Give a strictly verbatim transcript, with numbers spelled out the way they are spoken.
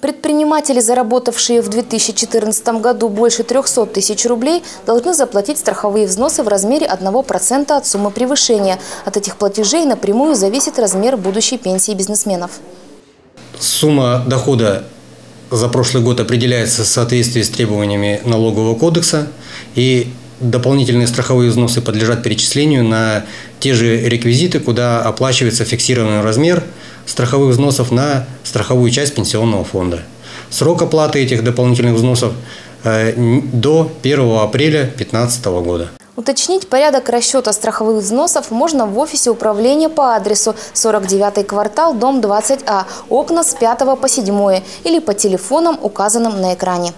Предприниматели, заработавшие в две тысячи четырнадцатом году больше трёхсот тысяч рублей, должны заплатить страховые взносы в размере одного процента от суммы превышения. От этих платежей напрямую зависит размер будущей пенсии бизнесменов. Сумма дохода за прошлый год определяется в соответствии с требованиями налогового кодекса, и дополнительные страховые взносы подлежат перечислению на те же реквизиты, куда оплачивается фиксированный размер страховых взносов на страховую часть пенсионного фонда. Срок оплаты этих дополнительных взносов до первого апреля две тысячи пятнадцатого года. Уточнить порядок расчета страховых взносов можно в офисе управления по адресу сорок девятый квартал, дом двадцать А, окна с пятого по седьмое или по телефонам, указанным на экране.